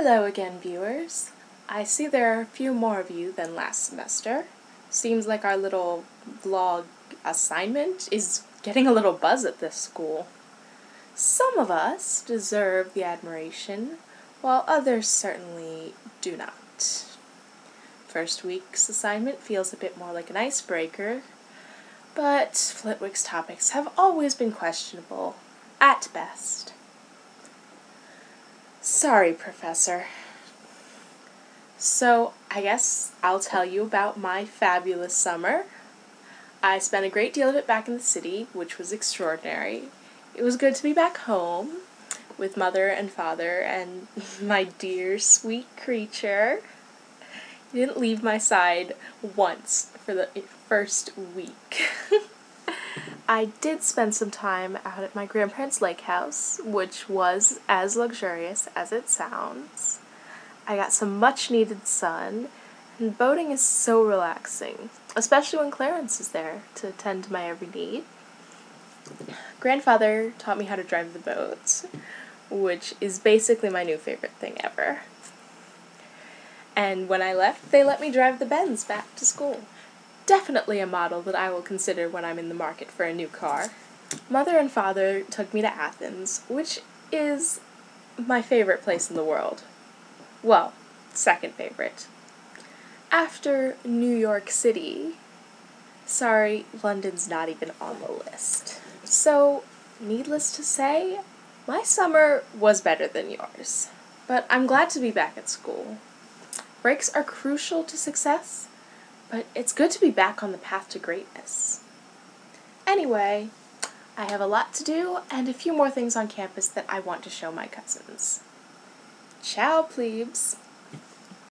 Hello again, viewers. I see there are a few more of you than last semester. Seems like our little vlog assignment is getting a little buzz at this school. Some of us deserve the admiration, while others certainly do not. First week's assignment feels a bit more like an icebreaker, but Flitwick's topics have always been questionable, at best. Sorry, Professor. So, I guess I'll tell you about my fabulous summer. I spent a great deal of it back in the city, which was extraordinary. It was good to be back home with Mother and Father and my dear, sweet creature. He didn't leave my side once for the first week. I did spend some time out at my grandparents' lake house, which was as luxurious as it sounds. I got some much-needed sun, and boating is so relaxing, especially when Clarence is there to attend to my every need. Grandfather taught me how to drive the boat, which is basically my new favorite thing ever. And when I left, they let me drive the Benz back to school. Definitely a model that I will consider when I'm in the market for a new car. Mother and Father took me to Athens, which is my favorite place in the world. Well, second favorite. After New York City. Sorry, London's not even on the list. So, needless to say, my summer was better than yours. But I'm glad to be back at school. Breaks are crucial to success, but it's good to be back on the path to greatness. Anyway, I have a lot to do and a few more things on campus that I want to show my cousins. Ciao, plebes!